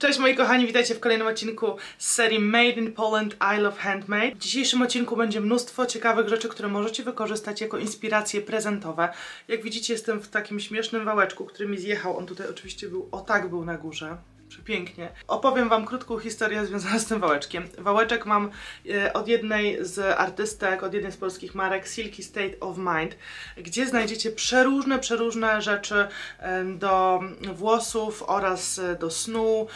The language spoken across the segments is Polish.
Cześć moi kochani, witajcie w kolejnym odcinku z serii Made in Poland, I Love Handmade. W dzisiejszym odcinku będzie mnóstwo ciekawych rzeczy, które możecie wykorzystać jako inspiracje prezentowe. Jak widzicie, jestem w takim śmiesznym wałeczku, który mi zjechał. On tutaj oczywiście był, o tak był na górze. Przepięknie. Opowiem wam krótką historię związaną z tym wałeczkiem. Wałeczek mam od jednej z artystek, od jednej z polskich marek, Silky State of Mind, gdzie znajdziecie przeróżne rzeczy do włosów oraz do snu,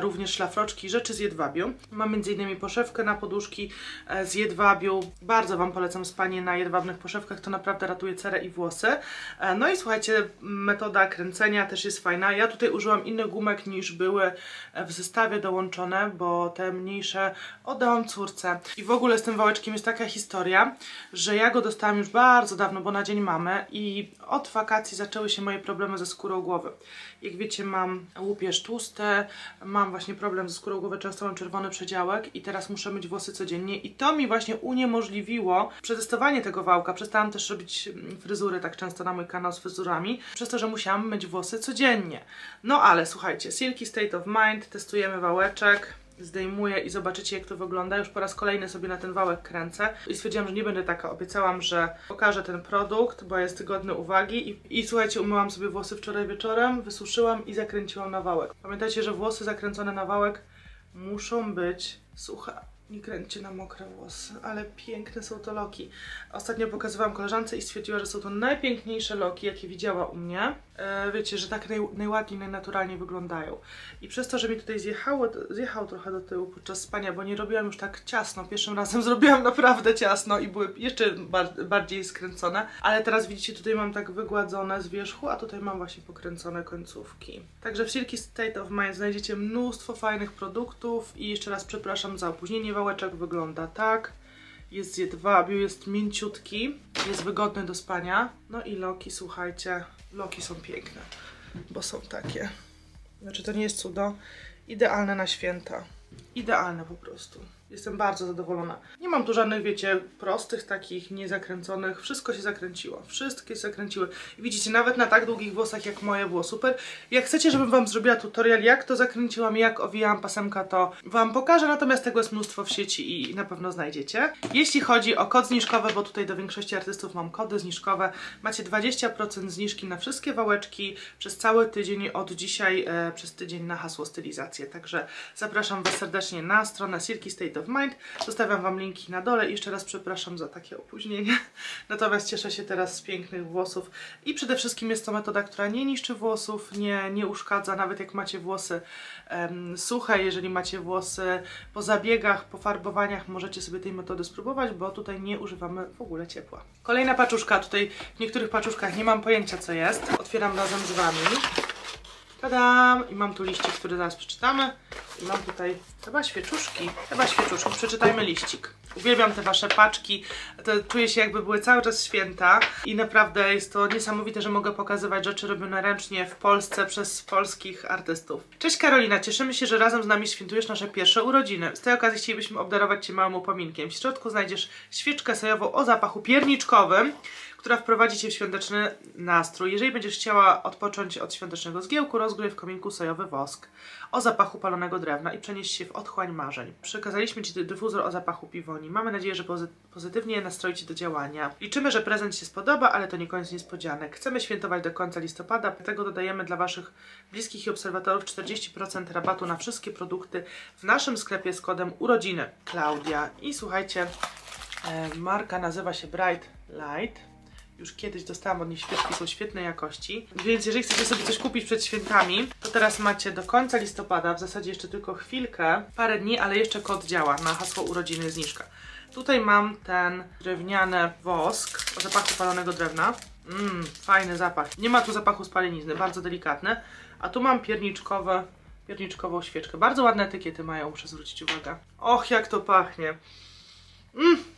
również szlafroczki, rzeczy z jedwabiu. Mam m.in. poszewkę na poduszki z jedwabiu. Bardzo wam polecam spanie na jedwabnych poszewkach, to naprawdę ratuje cerę i włosy. No i słuchajcie, metoda kręcenia też jest fajna. Ja tutaj użyłam innych gumek niż były w zestawie dołączone, bo te mniejsze oddałam córce. I w ogóle z tym wałeczkiem jest taka historia, że ja go dostałam już bardzo dawno, bo na dzień mamy, i od wakacji zaczęły się moje problemy ze skórą głowy. Jak wiecie, mam łupież tłuste, mam właśnie problem ze skórą głowy, często mam czerwony przedziałek i teraz muszę myć włosy codziennie i to mi właśnie uniemożliwiło przetestowanie tego wałka. Przestałam też robić fryzury tak często na mój kanał z fryzurami, przez to, że musiałam myć włosy codziennie. No ale słuchajcie, Silky State of Mind, testujemy wałeczek, zdejmuję i zobaczycie, jak to wygląda. Już po raz kolejny sobie na ten wałek kręcę i stwierdziłam, że nie będę taka, obiecałam, że pokażę ten produkt, bo jest godny uwagi. I słuchajcie, umyłam sobie włosy wczoraj wieczorem, wysuszyłam i zakręciłam na wałek. Pamiętajcie, że włosy zakręcone na wałek muszą być suche. Nie kręćcie na mokre włosy, ale piękne są to loki. Ostatnio pokazywałam koleżance i stwierdziła, że są to najpiękniejsze loki, jakie widziała u mnie. Wiecie, że tak najładniej, najnaturalniej wyglądają. I przez to, że mi tutaj zjechał trochę do tyłu podczas spania, bo nie robiłam już tak ciasno. Pierwszym razem zrobiłam naprawdę ciasno i były jeszcze bardziej skręcone. Ale teraz widzicie, tutaj mam tak wygładzone z wierzchu, a tutaj mam właśnie pokręcone końcówki. Także w Silky State of Mind znajdziecie mnóstwo fajnych produktów i jeszcze raz przepraszam za opóźnienie. Wałeczek wygląda tak, jest z jedwabiu, jest mięciutki, jest wygodny do spania. No i loki, słuchajcie, loki są piękne, bo są takie. Znaczy to nie jest cudo, idealne na święta, idealne po prostu. Jestem bardzo zadowolona. Nie mam tu żadnych, wiecie, prostych takich, niezakręconych. Wszystko się zakręciło. Wszystkie się zakręciły. I widzicie, nawet na tak długich włosach jak moje było super. Jak chcecie, żebym wam zrobiła tutorial, jak to zakręciłam, jak owijałam pasemka, to wam pokażę. Natomiast tego jest mnóstwo w sieci i na pewno znajdziecie. Jeśli chodzi o kod zniżkowy, bo tutaj do większości artystów mam kody zniżkowe, macie 20% zniżki na wszystkie wałeczki przez cały tydzień od dzisiaj, przez tydzień na hasło stylizacje. Także zapraszam was serdecznie na stronę Silky State of Mind. Zostawiam wam linki na dole i jeszcze raz przepraszam za takie opóźnienie. Natomiast cieszę się teraz z pięknych włosów i przede wszystkim jest to metoda, która nie niszczy włosów, nie uszkadza, nawet jak macie włosy suche, jeżeli macie włosy po zabiegach, po farbowaniach, możecie sobie tej metody spróbować, bo tutaj nie używamy w ogóle ciepła. Kolejna paczuszka, tutaj w niektórych paczuszkach nie mam pojęcia, co jest. Otwieram razem z wami. Tadam! I mam tu liścik, który zaraz przeczytamy. I mam tutaj chyba świeczuszki. Chyba świeczuszki. Przeczytajmy liścik. Uwielbiam te wasze paczki. To czuję się, jakby były cały czas święta. I naprawdę jest to niesamowite, że mogę pokazywać rzeczy robione ręcznie w Polsce przez polskich artystów. Cześć Karolina, cieszymy się, że razem z nami świętujesz nasze pierwsze urodziny. Z tej okazji chcielibyśmy obdarować cię małym upominkiem. W środku znajdziesz świeczkę sojową o zapachu pierniczkowym, która wprowadzi cię w świąteczny nastrój. Jeżeli będziesz chciała odpocząć od świątecznego zgiełku, rozgrzej w kominku sojowy wosk o zapachu palonego drewna i przenieś się w otchłań marzeń. Przekazaliśmy ci dyfuzor o zapachu piwoni. Mamy nadzieję, że pozytywnie nastroi cię do działania. Liczymy, że prezent się spodoba, ale to nie koniec niespodzianek. Chcemy świętować do końca listopada, dlatego dodajemy dla waszych bliskich i obserwatorów 40% rabatu na wszystkie produkty w naszym sklepie z kodem urodziny. Klaudia. I słuchajcie, marka nazywa się Bright Light. Już kiedyś dostałam od nich świeczki, są świetnej jakości. Więc jeżeli chcecie sobie coś kupić przed świętami, to teraz macie do końca listopada, w zasadzie jeszcze tylko chwilkę, parę dni, ale jeszcze kod działa na hasło urodziny zniżka. Tutaj mam ten drewniany wosk o zapachu palonego drewna. Fajny zapach. Nie ma tu zapachu spalenizny, bardzo delikatny. A tu mam pierniczkową świeczkę. Bardzo ładne etykiety mają, muszę zwrócić uwagę. Och, jak to pachnie.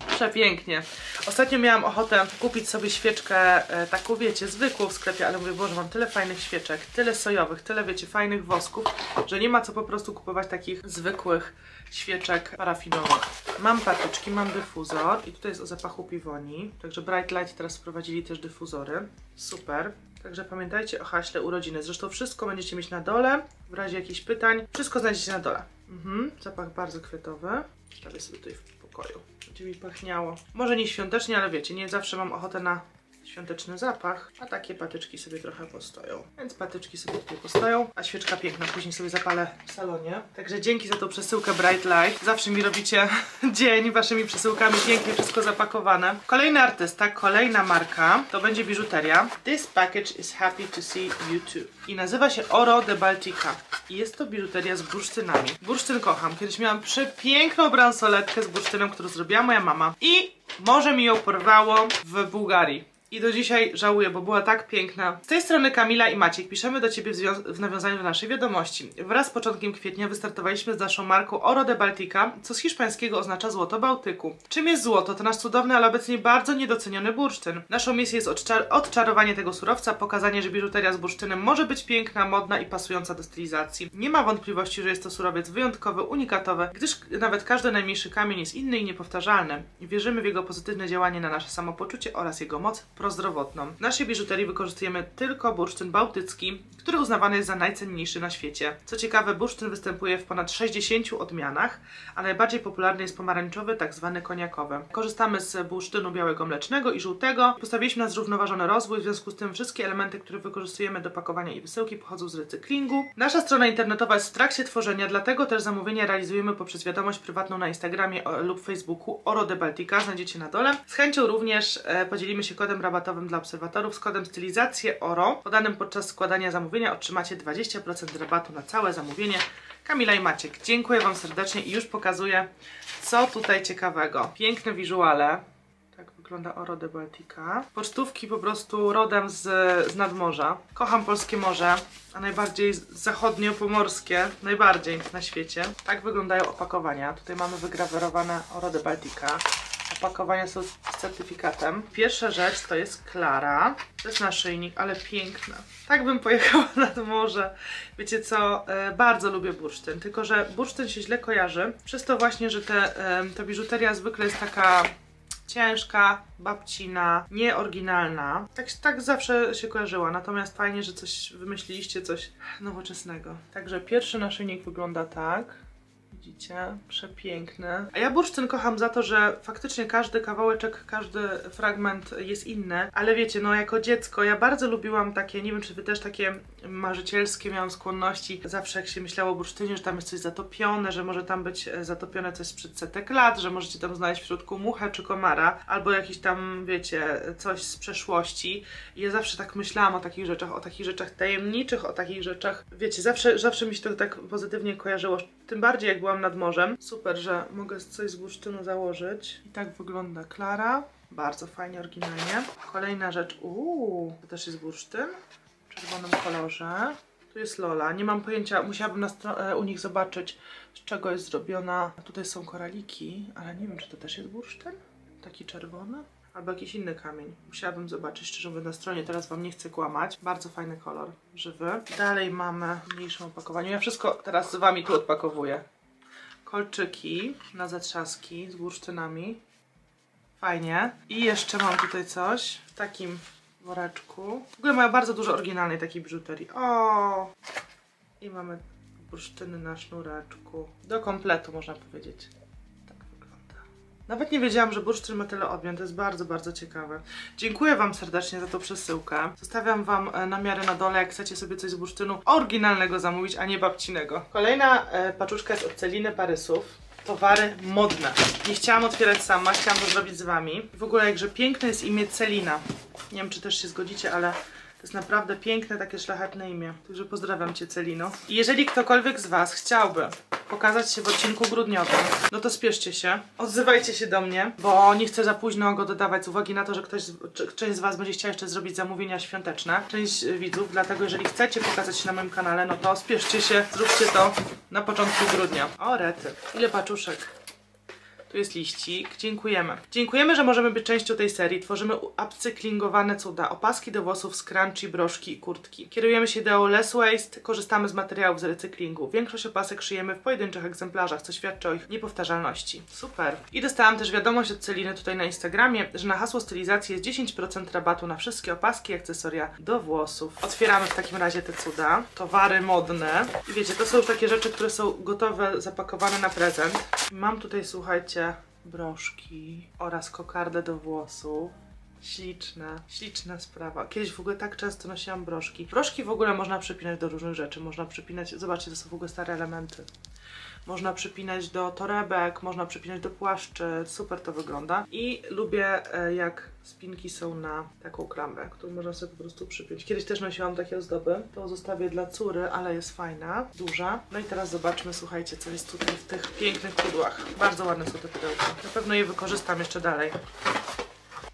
Przepięknie. Ostatnio miałam ochotę kupić sobie świeczkę taką, wiecie, zwykłą w sklepie, ale mówię, Boże, mam tyle fajnych świeczek, tyle sojowych, tyle, wiecie, fajnych wosków, że nie ma co po prostu kupować takich zwykłych świeczek parafinowych. Mam patyczki, mam dyfuzor i tutaj jest o zapachu piwoni, także Bright Light teraz wprowadzili też dyfuzory. Super. Także pamiętajcie o haśle urodziny. Zresztą wszystko będziecie mieć na dole, w razie jakichś pytań. Wszystko znajdziecie na dole. Zapach bardzo kwiatowy. Stawię sobie tutaj w pokoju. Będzie mi pachniało. Może nie świątecznie, ale wiecie, nie zawsze mam ochotę na świąteczny zapach. A takie patyczki sobie trochę postoją. Więc patyczki sobie tutaj postoją. A świeczka piękna, później sobie zapalę w salonie. Także dzięki za tą przesyłkę Bright Light. Zawsze mi robicie dzień waszymi przesyłkami. Pięknie wszystko zapakowane. Kolejny artysta, kolejna marka. To będzie biżuteria. This package is happy to see you too. I nazywa się Oro de Baltica. I jest to biżuteria z bursztynami. Bursztyn kocham. Kiedyś miałam przepiękną bransoletkę z bursztynem, którą zrobiła moja mama. I może mi ją porwało w Bułgarii. I do dzisiaj żałuję, bo była tak piękna. Z tej strony Kamila i Maciek. Piszemy do Ciebie w nawiązaniu do naszej wiadomości. Wraz z początkiem kwietnia wystartowaliśmy z naszą marką Oro de Baltica, co z hiszpańskiego oznacza złoto Bałtyku. Czym jest złoto? To nasz cudowny, ale obecnie bardzo niedoceniony bursztyn. Naszą misją jest odczarowanie tego surowca, pokazanie, że biżuteria z bursztynem może być piękna, modna i pasująca do stylizacji. Nie ma wątpliwości, że jest to surowiec wyjątkowy, unikatowy, gdyż nawet każdy najmniejszy kamień jest inny i niepowtarzalny. Wierzymy w jego pozytywne działanie na nasze samopoczucie oraz jego moc prozdrowotną. W naszej biżuterii wykorzystujemy tylko bursztyn bałtycki, który uznawany jest za najcenniejszy na świecie. Co ciekawe, bursztyn występuje w ponad 60 odmianach, a najbardziej popularny jest pomarańczowy, tak zwany koniakowy. Korzystamy z bursztynu białego, mlecznego i żółtego. Postawiliśmy na zrównoważony rozwój, w związku z tym wszystkie elementy, które wykorzystujemy do pakowania i wysyłki, pochodzą z recyklingu. Nasza strona internetowa jest w trakcie tworzenia, dlatego też zamówienia realizujemy poprzez wiadomość prywatną na Instagramie lub Facebooku Oro de Baltica, znajdziecie na dole. Z chęcią również podzielimy się kodem rabatowym dla obserwatorów. Z kodem stylizacje ORO podanym podczas składania zamówienia otrzymacie 20% rabatu na całe zamówienie. Kamila i Maciek, dziękuję Wam serdecznie i już pokazuję, co tutaj ciekawego. Piękne wizuale. Tak wygląda Oro de Baltica. Pocztówki po prostu rodem z nadmorza. Kocham polskie morze, a najbardziej zachodniopomorskie, najbardziej na świecie. Tak wyglądają opakowania. Tutaj mamy wygrawerowane Oro de Baltica. Opakowania są z certyfikatem. Pierwsza rzecz to jest Klara. To jest naszyjnik, ale piękna. Tak bym pojechała nad morze. Wiecie co? Bardzo lubię bursztyn. Tylko że bursztyn się źle kojarzy. Przez to właśnie, że ta biżuteria zwykle jest taka ciężka, babcina, nieoryginalna. Tak zawsze się kojarzyła. Natomiast fajnie, że coś wymyśliliście, coś nowoczesnego. Także pierwszy naszyjnik wygląda tak. Widzicie? Przepiękne. A ja bursztyn kocham za to, że faktycznie każdy kawałeczek, każdy fragment jest inny, ale wiecie, no jako dziecko ja bardzo lubiłam takie, nie wiem czy wy też, takie marzycielskie miałam skłonności. Zawsze jak się myślało o bursztynie, że tam jest coś zatopione, że może tam być zatopione coś sprzed setek lat, że możecie tam znaleźć w środku muchę czy komara, albo jakiś tam, wiecie, coś z przeszłości. I ja zawsze tak myślałam o takich rzeczach tajemniczych, o takich rzeczach, wiecie, zawsze mi się to tak pozytywnie kojarzyło, tym bardziej jak byłam nad morzem. Super, że mogę coś z bursztynu założyć. I tak wygląda Klara. Bardzo fajnie, oryginalnie. Kolejna rzecz. To też jest bursztyn w czerwonym kolorze. Tu jest Lola. Nie mam pojęcia, musiałabym u nich zobaczyć, z czego jest zrobiona. Tutaj są koraliki, ale nie wiem, czy to też jest bursztyn? Taki czerwony? Albo jakiś inny kamień. Musiałabym zobaczyć, szczerze mówiąc, na stronie. Teraz Wam nie chcę kłamać. Bardzo fajny kolor. Żywy. Dalej mamy w mniejszym opakowaniu. Ja wszystko teraz z Wami tu odpakowuję. Kolczyki na zatrzaski z bursztynami. Fajnie. I jeszcze mam tutaj coś w takim woreczku. W ogóle mają bardzo dużo oryginalnej takiej biżuterii. O! I mamy bursztyny na sznureczku. Do kompletu, można powiedzieć. Tak wygląda. Nawet nie wiedziałam, że bursztyn ma tyle odmian. To jest bardzo, bardzo ciekawe. Dziękuję Wam serdecznie za tą przesyłkę. Zostawiam Wam namiary na dole, jak chcecie sobie coś z bursztynu oryginalnego zamówić, a nie babcinego. Kolejna paczuszka jest od Celiny Parysów. Towary modne. Nie chciałam otwierać sama, chciałam to zrobić z Wami. W ogóle jakże piękne jest imię Celina. Nie wiem, czy też się zgodzicie, ale to jest naprawdę piękne, takie szlachetne imię. Także pozdrawiam Cię, Celino. I jeżeli ktokolwiek z Was chciałby pokazać się w odcinku grudniowym, no to spieszcie się, odzywajcie się do mnie, bo nie chcę za późno go dodawać z uwagi na to, że część z Was będzie chciała jeszcze zrobić zamówienia świąteczne, część widzów, dlatego jeżeli chcecie pokazać się na moim kanale, no to spieszcie się, zróbcie to na początku grudnia. O rety, ile paczuszek. Tu jest liścik. Dziękujemy. Dziękujemy, że możemy być częścią tej serii. Tworzymy upcyklingowane cuda. Opaski do włosów z scrunchie, broszki i kurtki. Kierujemy się ideą less waste. Korzystamy z materiałów z recyklingu. Większość opasek szyjemy w pojedynczych egzemplarzach, co świadczy o ich niepowtarzalności. Super. I dostałam też wiadomość od Celiny tutaj na Instagramie, że na hasło stylizacji jest 10% rabatu na wszystkie opaski i akcesoria do włosów. Otwieramy w takim razie te cuda. Towary modne. I wiecie, to są już takie rzeczy, które są gotowe, zapakowane na prezent. Mam tutaj, słuchajcie, broszki oraz kokardę do włosów. Śliczna, śliczna sprawa. Kiedyś w ogóle tak często nosiłam broszki. Broszki w ogóle można przypinać do różnych rzeczy. Można przypinać, zobaczcie, to są w ogóle stare elementy. Można przypinać do torebek, można przypinać do płaszczy. Super to wygląda. I lubię, jak spinki są na taką klamrę, którą można sobie po prostu przypiąć. Kiedyś też nosiłam takie ozdoby. To zostawię dla córy, ale jest fajna, duża. No i teraz zobaczmy, słuchajcie, co jest tutaj w tych pięknych pudłach. Bardzo ładne są te pudełka. Na pewno je wykorzystam jeszcze dalej.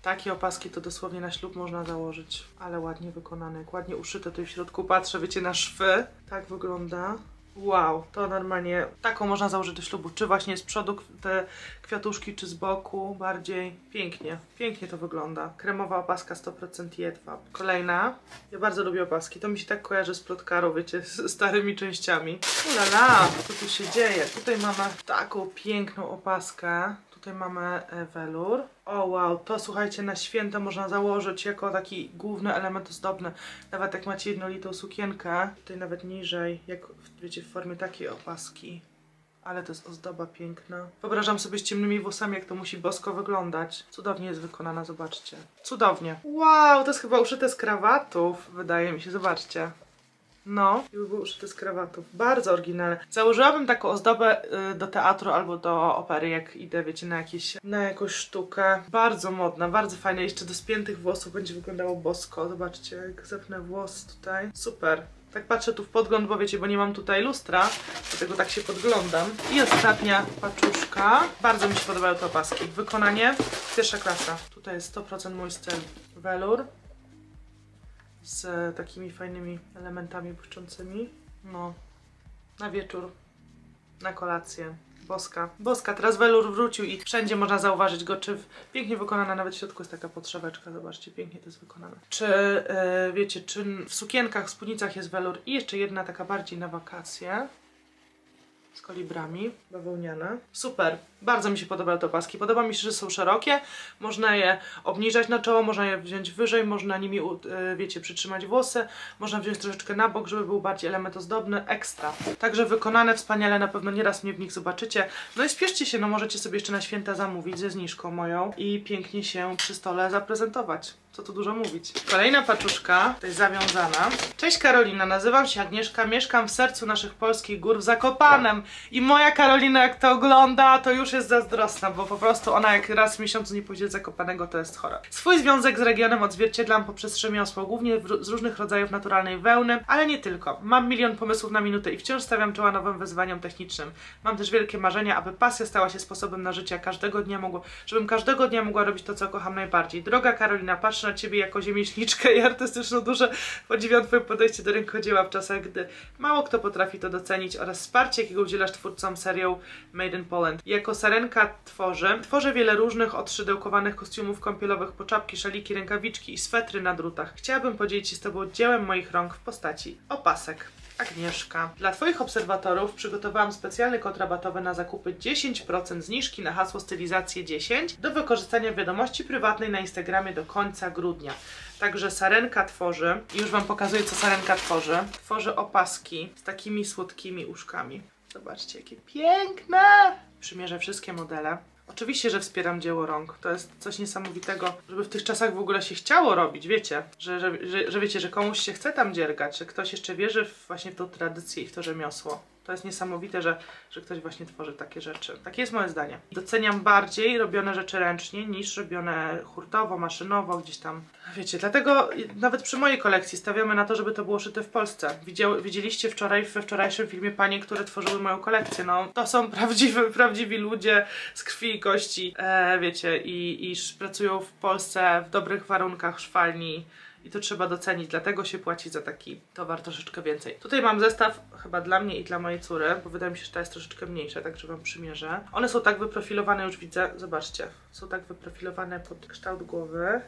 Takie opaski to dosłownie na ślub można założyć. Ale ładnie wykonane, jak ładnie uszyte. Tu w środku patrzę, wiecie, na szwy. Tak wygląda. Wow, to normalnie taką można założyć do ślubu, czy właśnie z przodu te kwiatuszki, czy z boku, bardziej pięknie, pięknie to wygląda. Kremowa opaska 100% jedwab. Kolejna, ja bardzo lubię opaski, to mi się tak kojarzy z plotkarą, wiecie, z starymi częściami. Ulala, co tu się dzieje? Tutaj mamy taką piękną opaskę, tutaj mamy welur. O wow, to słuchajcie, na święta można założyć jako taki główny element ozdobny. Nawet jak macie jednolitą sukienkę, tutaj nawet niżej, jak wiecie, w formie takiej opaski. Ale to jest ozdoba piękna. Wyobrażam sobie z ciemnymi włosami, jak to musi bosko wyglądać. Cudownie jest wykonana, zobaczcie. Cudownie. Wow, to jest chyba uszyte z krawatów, wydaje mi się, zobaczcie. No, i były uszyte z krawatów. Bardzo oryginalne. Założyłabym taką ozdobę do teatru albo do opery, jak idę, wiecie, na jakąś sztukę. Bardzo modna, bardzo fajna. Jeszcze do spiętych włosów będzie wyglądało bosko. Zobaczcie, jak zepnę włos tutaj. Super. Tak patrzę tu w podgląd, bo wiecie, bo nie mam tutaj lustra, dlatego tak się podglądam. I ostatnia paczuszka. Bardzo mi się podobały te opaski. Wykonanie pierwsza klasa. Tutaj jest 100% mój styl. Welur. Z takimi fajnymi elementami błyszczącymi. No, na wieczór, na kolację. Boska. Boska, teraz welur wrócił i wszędzie można zauważyć go, czy pięknie wykonana, nawet w środku jest taka podszeweczka, zobaczcie, pięknie to jest wykonane. Czy, wiecie, czy w sukienkach, w spódnicach jest welur i jeszcze jedna taka bardziej na wakacje. Z kolibrami, bawełniane. Super, bardzo mi się podobały te opaski. Podoba mi się, że są szerokie, można je obniżać na czoło, można je wziąć wyżej, można nimi, wiecie, przytrzymać włosy, można wziąć troszeczkę na bok, żeby był bardziej element ozdobny, ekstra. Także wykonane wspaniale, na pewno nieraz mnie w nich zobaczycie. No i spieszcie się, no możecie sobie jeszcze na święta zamówić ze zniżką moją i pięknie się przy stole zaprezentować. Co tu dużo mówić. Kolejna paczuszka, tutaj zawiązana. Cześć Karolina, nazywam się Agnieszka, mieszkam w sercu naszych polskich gór w Zakopanem. I moja Karolina, jak to ogląda, to już jest zazdrosna, bo po prostu ona jak raz w miesiącu nie pójdzie do Zakopanego, to jest chora. Swój związek z regionem odzwierciedlam poprzez rzemiosło, głównie z różnych rodzajów naturalnej wełny, ale nie tylko. Mam milion pomysłów na minutę i wciąż stawiam czoła nowym wyzwaniom technicznym. Mam też wielkie marzenia, aby pasja stała się sposobem na życie, żebym każdego dnia mogła robić to, co kocham najbardziej. Droga Karolina, patrzę na Ciebie jako rzemieślniczkę i artystyczną duszę, podziwiam Twoje podejście do rękodzieła w czasach, gdy mało kto potrafi to docenić, oraz wsparcie, jakiego udzielasz twórcom serią Made in Poland. Jako Sarenka tworzę wiele różnych odszydełkowanych kostiumów kąpielowych, poczapki, szaliki, rękawiczki i swetry na drutach. Chciałabym podzielić się z Tobą dziełem moich rąk w postaci opasek. Agnieszka. Dla Twoich obserwatorów przygotowałam specjalny kod rabatowy na zakupy 10% zniżki na hasło stylizacje 10 do wykorzystania w wiadomości prywatnej na Instagramie do końca grudnia. Także Sarenka tworzy, i już Wam pokazuję, co Sarenka tworzy. Tworzy opaski z takimi słodkimi uszkami. Zobaczcie, jakie piękne! Przymierzę wszystkie modele. Oczywiście, że wspieram dzieło rąk. To jest coś niesamowitego, żeby w tych czasach w ogóle się chciało robić, wiecie. Że wiecie, że komuś się chce tam dziergać, że ktoś jeszcze wierzy właśnie w tą tradycję i w to rzemiosło. To jest niesamowite, że ktoś właśnie tworzy takie rzeczy. Takie jest moje zdanie. Doceniam bardziej robione rzeczy ręcznie niż robione hurtowo, maszynowo, gdzieś tam. Wiecie, dlatego nawet przy mojej kolekcji stawiamy na to, żeby to było szyte w Polsce. Widzieliście wczoraj, we wczorajszym filmie panie, które tworzyły moją kolekcję. No, to są prawdziwi ludzie z krwi i kości, wiecie, i pracują w Polsce w dobrych warunkach szwalni. i to trzeba docenić, dlatego się płaci za taki towar troszeczkę więcej. Tutaj mam zestaw chyba dla mnie i dla mojej córy, bo wydaje mi się, że ta jest troszeczkę mniejsza, także wam przymierzę. One są tak wyprofilowane, już widzę, zobaczcie, są tak wyprofilowane pod kształt głowy.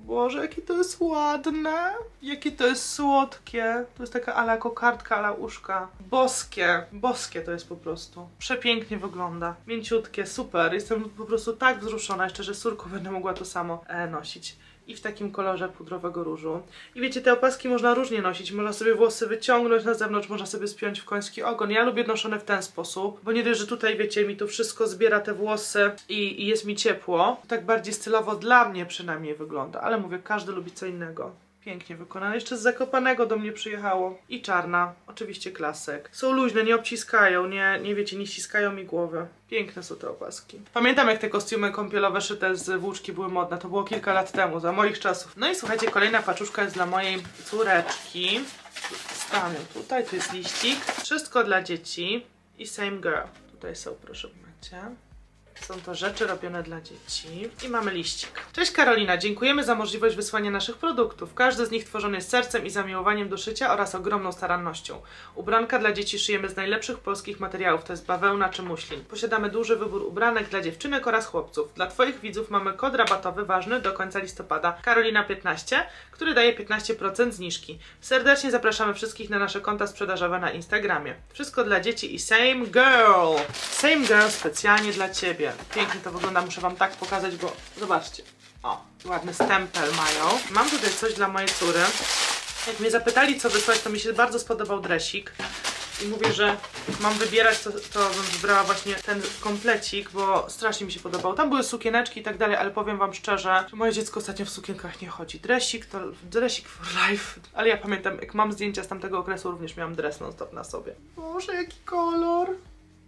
Boże, jakie to jest ładne, jakie to jest słodkie. To jest taka ala kokardka, ala uszka. Boskie, boskie to jest po prostu. Przepięknie wygląda, mięciutkie, super. Jestem po prostu tak wzruszona jeszcze, że z córką będę mogła to samo nosić. I w takim kolorze pudrowego różu. I wiecie, te opaski można różnie nosić. Można sobie włosy wyciągnąć na zewnątrz, można sobie spiąć w koński ogon. Ja lubię noszone w ten sposób, bo nie dość, że tutaj, wiecie, mi to wszystko zbiera te włosy i jest mi ciepło. Tak bardziej stylowo dla mnie przynajmniej wygląda. Ale mówię, każdy lubi co innego. Pięknie wykonane. Jeszcze z Zakopanego do mnie przyjechało. I czarna. Oczywiście klasyk. Są luźne, nie obciskają, nie wiecie, nie ściskają mi głowy. Piękne są te opaski. Pamiętam, jak te kostiumy kąpielowe szyte z włóczki były modne. To było kilka lat temu, za moich czasów. No i słuchajcie, kolejna paczuszka jest dla mojej córeczki. Stanę tutaj, tu jest liścik. Wszystko dla dzieci. I same girl. Tutaj są, proszę, macie. Są to rzeczy robione dla dzieci. I mamy liścik. Cześć Karolina, dziękujemy za możliwość wysłania naszych produktów. Każdy z nich tworzony jest sercem i zamiłowaniem do szycia oraz ogromną starannością. Ubranka dla dzieci szyjemy z najlepszych polskich materiałów, to jest bawełna czy muślin. Posiadamy duży wybór ubranek dla dziewczynek oraz chłopców. Dla Twoich widzów mamy kod rabatowy ważny do końca listopada, Karolina15, który daje 15% zniżki. Serdecznie zapraszamy wszystkich na nasze konta sprzedażowe na Instagramie. Wszystko dla dzieci i same girl. Same girl specjalnie dla Ciebie. Pięknie to wygląda, muszę wam tak pokazać, bo zobaczcie, o, ładny stempel mają. Mam tutaj coś dla mojej córy. Jak mnie zapytali, co wysłać, to mi się bardzo spodobał dresik i mówię, że mam wybierać, to bym wybrała właśnie ten komplecik, bo strasznie mi się podobał. Tam były sukieneczki i tak dalej, ale powiem wam szczerze, że moje dziecko ostatnio w sukienkach nie chodzi. Dresik to dresik for life. Ale ja pamiętam, jak mam zdjęcia z tamtego okresu, również miałam dres non stop na sobie. Boże, jaki kolor!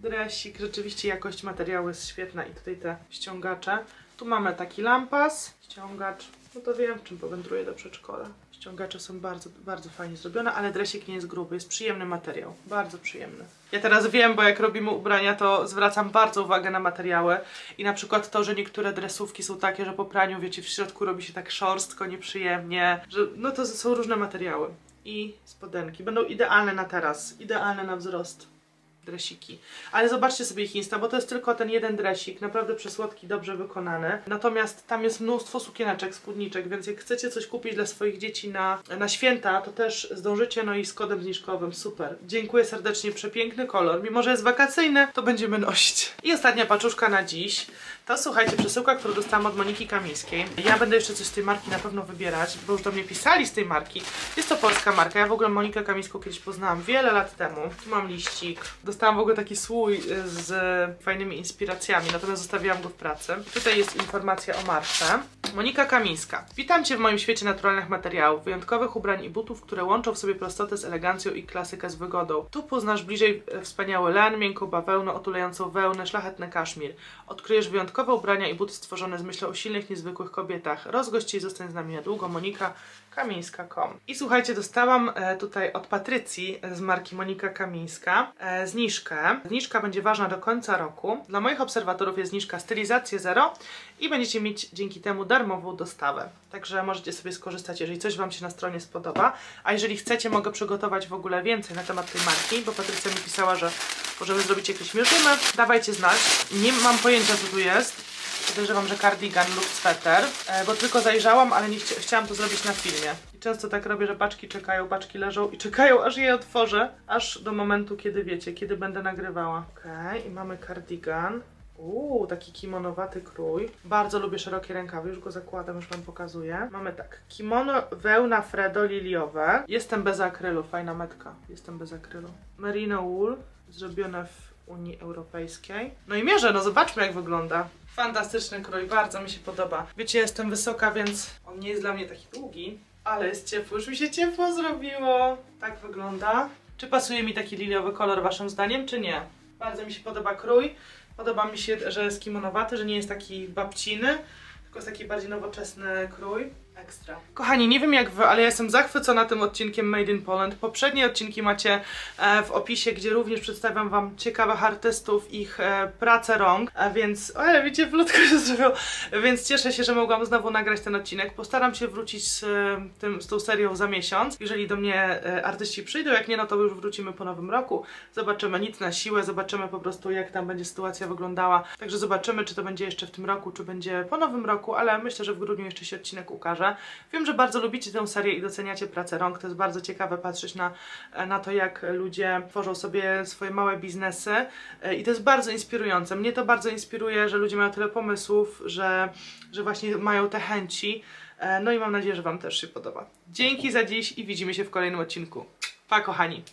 Dresik, rzeczywiście jakość materiału jest świetna i tutaj te ściągacze. Tu mamy taki lampas, ściągacz, no to wiem, czym powędruję do przedszkola. Ściągacze są bardzo, bardzo fajnie zrobione, ale dresik nie jest gruby, jest przyjemny materiał, bardzo przyjemny. Ja teraz wiem, bo jak robimy ubrania, to zwracam bardzo uwagę na materiały i na przykład to, że niektóre dresówki są takie, że po praniu, wiecie, w środku robi się tak szorstko, nieprzyjemnie, że no to są różne materiały. I spodenki, będą idealne na teraz, idealne na wzrost. Dresiki. Ale zobaczcie sobie ich Insta, bo to jest tylko ten jeden dresik, naprawdę przesłodki, dobrze wykonany. Natomiast tam jest mnóstwo sukieneczek, spódniczek, więc jak chcecie coś kupić dla swoich dzieci na święta, to też zdążycie, no i z kodem zniżkowym, super. Dziękuję serdecznie, przepiękny kolor. Mimo, że jest wakacyjny, to będziemy nosić. I ostatnia paczuszka na dziś. To słuchajcie, przesyłka, którą dostałam od Moniki Kamińskiej. Ja będę jeszcze coś z tej marki na pewno wybierać, bo już do mnie pisali z tej marki. Jest to polska marka, ja w ogóle Monikę Kamińską kiedyś poznałam wiele lat temu. Tu mam liścik. Dostałam w ogóle taki słój z fajnymi inspiracjami, natomiast zostawiłam go w pracy. Tutaj jest informacja o marce. Monika Kamińska. Witam Cię w moim świecie naturalnych materiałów, wyjątkowych ubrań i butów, które łączą w sobie prostotę z elegancją i klasykę z wygodą. Tu poznasz bliżej wspaniały len, miękką bawełnę, otulającą wełnę, szlachetny kaszmir. Odkryjesz wyjątkowe ubrania i buty stworzone z myślą o silnych, niezwykłych kobietach. Rozgość się i zostań z nami na długo. Monika Kamińska.com. I słuchajcie, dostałam tutaj od Patrycji z marki Monika Kamińska zniżkę. Zniżka będzie ważna do końca roku. Dla moich obserwatorów jest zniżka stylizacje 0 i będziecie mieć dzięki temu darmową dostawę. Także możecie sobie skorzystać, jeżeli coś wam się na stronie spodoba. A jeżeli chcecie, mogę przygotować w ogóle więcej na temat tej marki, bo Patrycja mi pisała, że możemy zrobić jakieś mierzymy. Dawajcie znać. Nie mam pojęcia, co tu jest. Podejrzewam, że kardigan lub sweter, bo tylko zajrzałam, ale nie chciałam to zrobić na filmie. I często tak robię, że paczki czekają, paczki leżą i czekają, aż je otworzę, aż do momentu, kiedy wiecie, kiedy będę nagrywała. Okej, i mamy kardigan. Uuu, taki kimonowaty krój. Bardzo lubię szerokie rękawy, już go zakładam, już wam pokazuję. Mamy tak, kimono, wełna Fredo liliowe. Jestem bez akrylu, fajna metka, jestem bez akrylu. Merino wool, zrobione w Unii Europejskiej. No i mierzę, no zobaczmy, jak wygląda. Fantastyczny krój, bardzo mi się podoba. Wiecie, ja jestem wysoka, więc on nie jest dla mnie taki długi, ale jest ciepło, już mi się ciepło zrobiło. Tak wygląda. Czy pasuje mi taki liliowy kolor waszym zdaniem, czy nie? Bardzo mi się podoba krój. Podoba mi się, że jest kimonowaty, że nie jest taki babciny, tylko jest taki bardziej nowoczesny krój. Ekstra. Kochani, nie wiem jak wy, ale ja jestem zachwycona tym odcinkiem Made in Poland. Poprzednie odcinki macie w opisie, gdzie również przedstawiam wam ciekawych artystów, ich pracę rąk, więc... O, ale widzicie, wlotko się zrobiło. Więc cieszę się, że mogłam znowu nagrać ten odcinek. Postaram się wrócić z tą serią za miesiąc. Jeżeli do mnie artyści przyjdą, jak nie, no to już wrócimy po nowym roku. Zobaczymy, nic na siłę, zobaczymy po prostu jak tam będzie sytuacja wyglądała. Także zobaczymy, czy to będzie jeszcze w tym roku, czy będzie po nowym roku, ale myślę, że w grudniu jeszcze się odcinek ukaże. Wiem, że bardzo lubicie tę serię i doceniacie pracę rąk. To jest bardzo ciekawe patrzeć na to, jak ludzie tworzą sobie swoje małe biznesy i to jest bardzo inspirujące. Mnie to bardzo inspiruje, że ludzie mają tyle pomysłów, że właśnie mają te chęci. No i mam nadzieję, że wam też się podoba. Dzięki za dziś i widzimy się w kolejnym odcinku. Pa, kochani!